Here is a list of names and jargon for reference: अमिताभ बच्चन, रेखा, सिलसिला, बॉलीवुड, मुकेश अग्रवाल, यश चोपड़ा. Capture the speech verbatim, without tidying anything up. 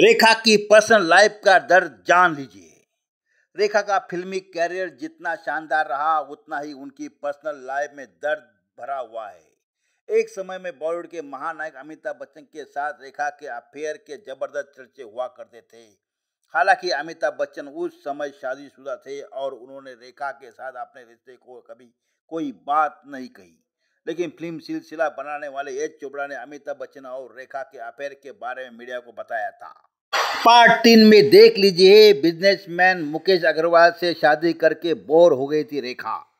रेखा की personal life का दर्द जान लीजिए। रेखा का फिल्मी कैरियर जितना शानदार रहा उतना ही उनकी पर्सनल लाइफ में दर्द भरा हुआ है। एक समय में बॉलीवुड के महानायक अमिताभ बच्चन के साथ रेखा के अफेयर के जबरदस्त चर्चे हुआ करते थे। हालांकि अमिताभ बच्चन उस समय शादीशुदा थे और उन्होंने रेखा के साथ अपने रिश्ते को कभी कोई बात नहीं कही, लेकिन फिल्म सिलसिला बनाने वाले यश चोपड़ा ने अमिताभ बच्चन और रेखा के अफेयर के बारे में मीडिया को बताया था। पार्ट तीन में देख लीजिए। बिजनेसमैन मुकेश अग्रवाल से शादी करके बोर हो गई थी रेखा।